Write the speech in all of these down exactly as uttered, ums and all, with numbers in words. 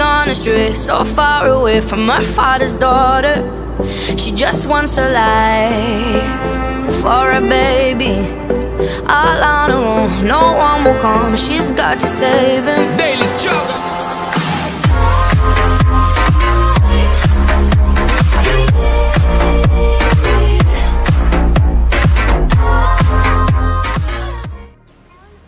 gone astray, so far away from her father's daughter. She just wants her life for a baby. All on her own, no one will come, she's got to save him. Daily's job.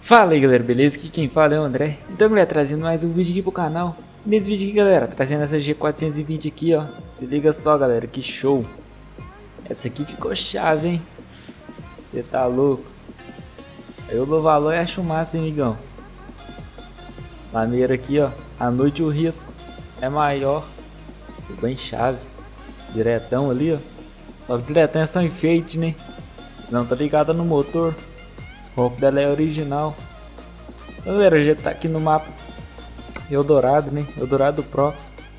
Fala aí galera, beleza? Aqui quem fala é o André. Então galera, trazendo mais um vídeo aqui pro canal. Nesse vídeo aqui galera, trazendo essa G quatrocentos e vinte aqui ó. Se liga só galera, que show. Essa aqui ficou chave, hein? Você tá louco? Eu dou valor e acho massa, hein amigão. Lameira aqui ó, à noite o risco é maior. Ficou bem chave. Diretão ali ó. Só que diretão é só enfeite, né? Não tá ligada no motor. O roubo dela é original. Galera, a gente tá aqui no mapa Eldorado, né? Eldorado Pro.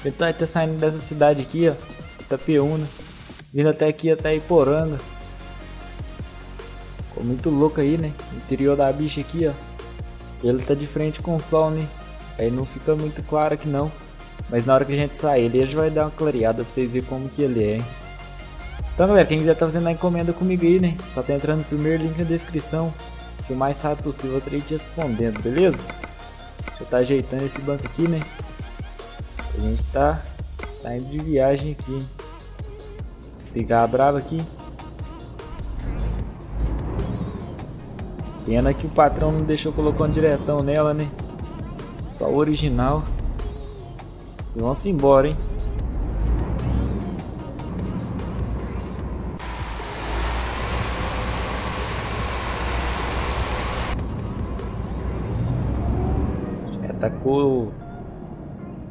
A gente vai ter saindo dessa cidade aqui, ó, Itapeúna, vindo até aqui, até Iporanga. Ficou muito louco aí, né? O interior da bicha aqui, ó. Ele tá de frente com o sol, né? Aí não fica muito claro aqui não. Mas na hora que a gente sair, ele já vai dar uma clareada pra vocês verem como que ele é, hein? Então galera, quem quiser tá fazendo a encomenda comigo aí, né? Só tá entrando no primeiro link na descrição. O mais rápido possível eu estarei te respondendo, beleza? Já tá ajeitando esse banco aqui, né? A gente tá saindo de viagem aqui. Ligar a brava aqui. Pena que o patrão não deixou colocando diretão nela, né? Só o original. E vamos embora, hein? Tacou o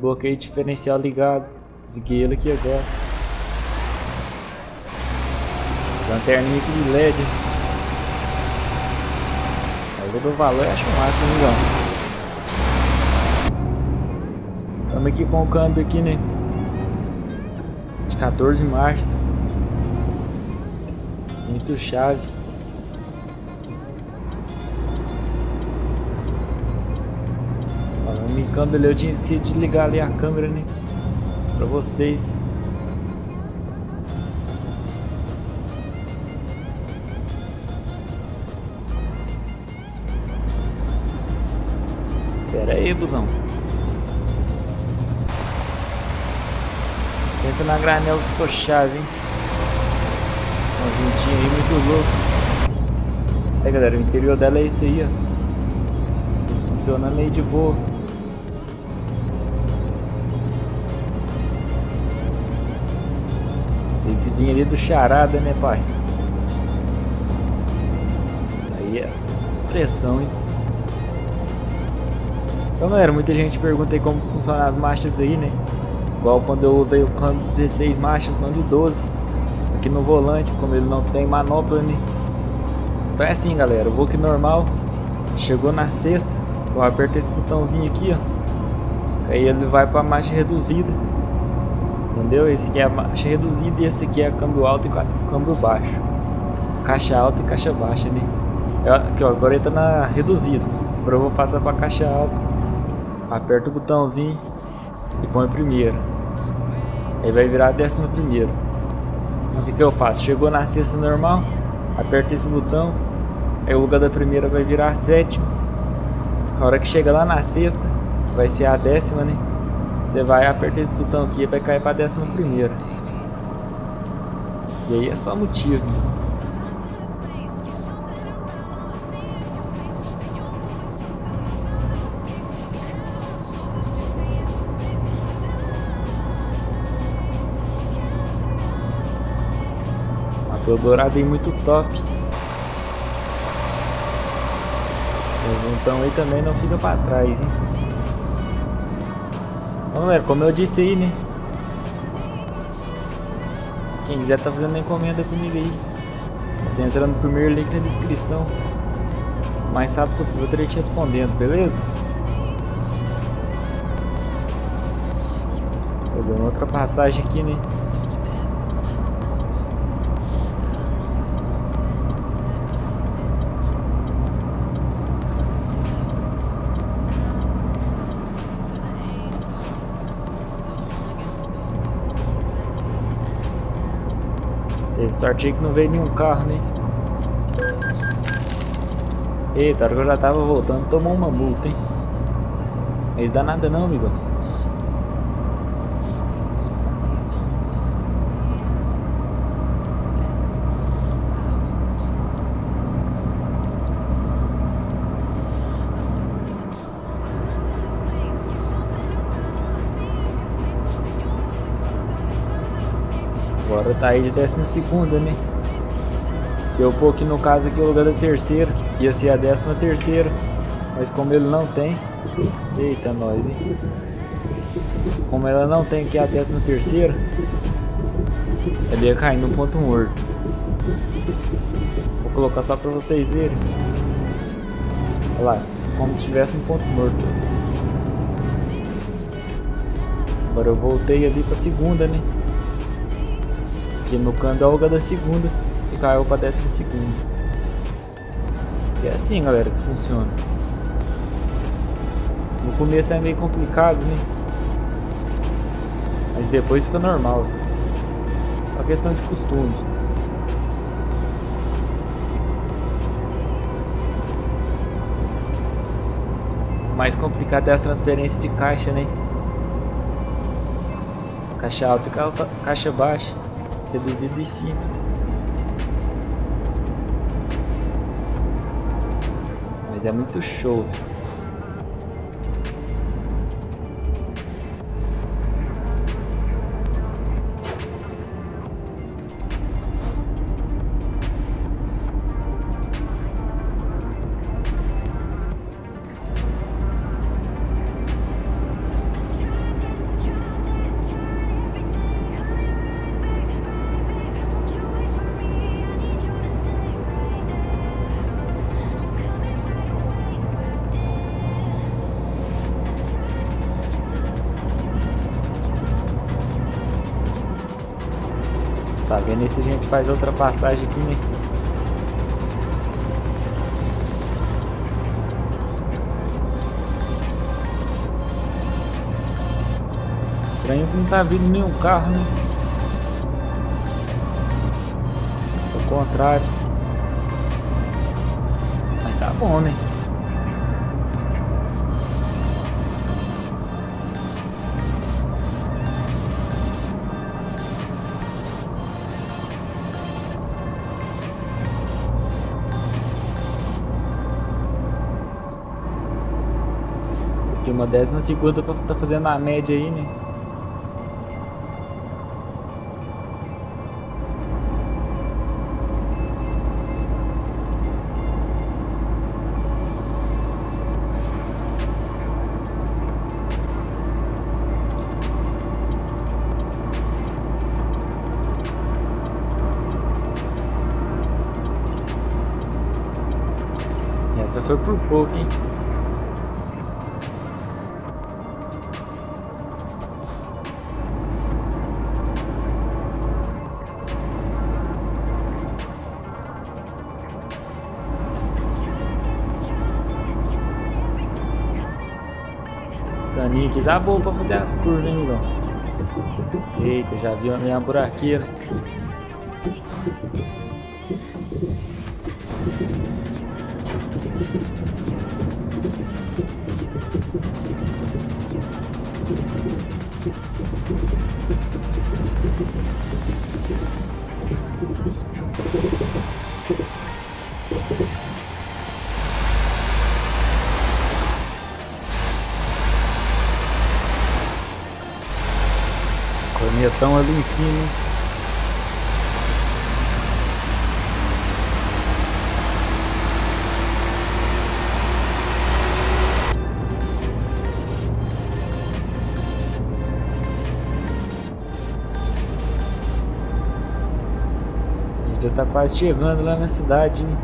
bloqueio diferencial ligado. Desliguei ele aqui agora. Lanterninha aqui de L E D. Valor do valor, acho massa, amigão. Estamos aqui com o câmbio aqui, né? De quatorze marchas. Muito chave. Minha câmera, eu tinha que desligar ali a câmera, né? Pra vocês. Pera aí, busão. Pensa na granel que ficou chave, hein? Conjuntinho aí, muito louco. Aí galera, o interior dela é isso aí, ó. Funcionando aí de boa. Esse vinho ali do charada, né, pai? Aí é pressão, hein? Então, galera, muita gente pergunta aí como funcionam as marchas aí, né? Igual quando eu usei o câmbio de dezesseis marchas, não de doze. Aqui no volante, como ele não tem manopla, né? Então é assim, galera. Eu vou aqui normal. Chegou na sexta. Eu aperto esse botãozinho aqui, ó. Aí ele vai pra marcha reduzida. Entendeu? Esse aqui é a marcha reduzida e esse aqui é câmbio alto e câmbio baixo. Caixa alta e caixa baixa, né? Eu, aqui, ó, agora ele tá na reduzida. Agora eu vou passar pra caixa alta. Aperto o botãozinho e põe primeiro. Aí vai virar a décima primeira. Então o que que eu faço? Chegou na sexta normal, aperto esse botão. Aí o lugar da primeira vai virar a sétima. A hora que chega lá na sexta, vai ser a décima, né? Você vai apertar esse botão aqui e vai cair para a décima primeira. E aí é só motivo. Matou dourado aí muito top. O juntão aí também não fica para trás, hein? Então galera, como eu disse aí, né? Quem quiser tá fazendo a encomenda comigo aí. Tá entrando no primeiro link na descrição. O mais rápido possível eu estarei te respondendo, beleza? Fazendo outra passagem aqui, né? Teve sorte que não veio nenhum carro, né? Eita, a hora que eu já tava voltando, tomou uma multa, hein? Mas dá nada não, amigo. Agora tá aí de décima segunda, né? Se eu pôr aqui no caso aqui o lugar da terceira, ia ser a décima terceira, mas como ele não tem, eita nós, hein? Como ela não tem aqui a décima terceira, ela ia cair no ponto morto. Vou colocar só pra vocês verem. Olha lá, como se estivesse no ponto morto. Agora eu voltei ali pra segunda, né? Aqui no candalga da segunda e caiu pra décima segunda. E é assim, galera, que funciona. No começo é meio complicado, né? Mas depois fica normal. É questão de costume. O mais complicado é as transferências de caixa, né? Caixa alta e caixa baixa. Reduzido e simples. Mas é muito show, velho. Tá vendo? Esse a gente faz a ultrapassagem aqui, né? Estranho que não tá vindo nenhum carro, né? Ao contrário. Mas tá bom, né? Uma décima segunda pra tá fazendo a média aí, né? Essa foi por pouco, hein? Caninho aqui dá boa pra fazer as curvas, hein, amigão? Eita, já viu a minha buraqueira. Cornetão ali em cima, hein? A gente já tá quase chegando lá na cidade, hein?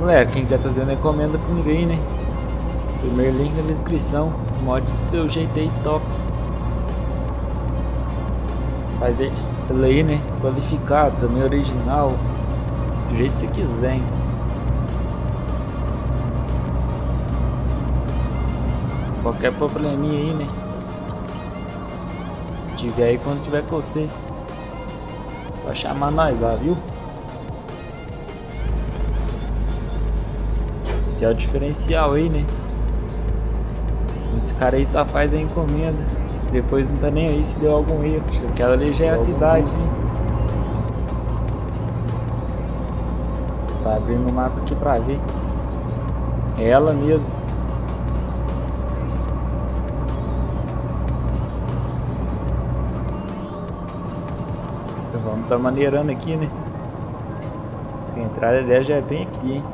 galera, quem quiser trazer uma encomenda comigo aí, né? Primeiro link na descrição. Mod do seu jeito aí, top. Fazer pela aí, né? Qualificado, também original. Do jeito que você quiser, hein? Qualquer probleminha aí, né? Se tiver aí, quando tiver com você, só chamar nós lá, viu? Esse é o diferencial aí, né? Muitos caras aí só faz a encomenda, depois não tá nem aí se deu algum erro. Acho que aquela ali já é a cidade, né? Tá abrindo o mapa aqui pra ver. É ela mesmo. Então vamos tá maneirando aqui, né? A entrada dela já é bem aqui, hein?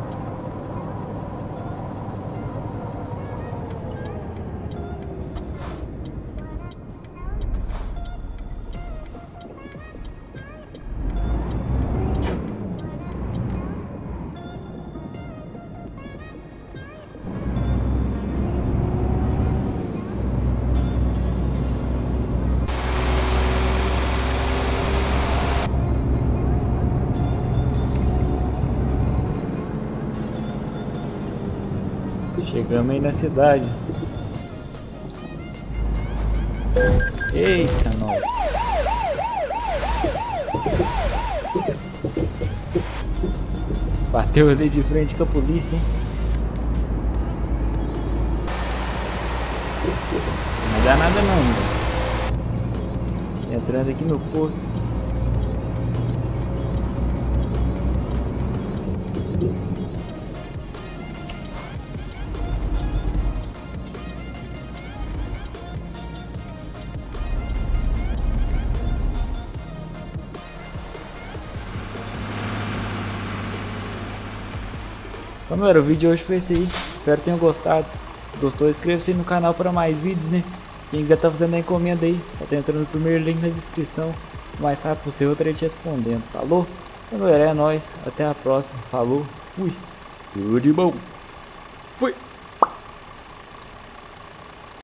Chegamos aí na cidade. Eita, nossa. Bateu ali de frente com a polícia, hein? Não dá nada não ainda. Entrando aqui no posto. Então, galera, o vídeo de hoje foi esse aí, espero que tenham gostado. Se gostou, inscreva-se no canal para mais vídeos, né? Quem quiser tá fazendo a encomenda aí, só tá entrando no primeiro link na descrição. O mais rápido possível eu estarei te respondendo, falou? Então, galera, é nóis, até a próxima, falou, fui, tudo de bom, fui!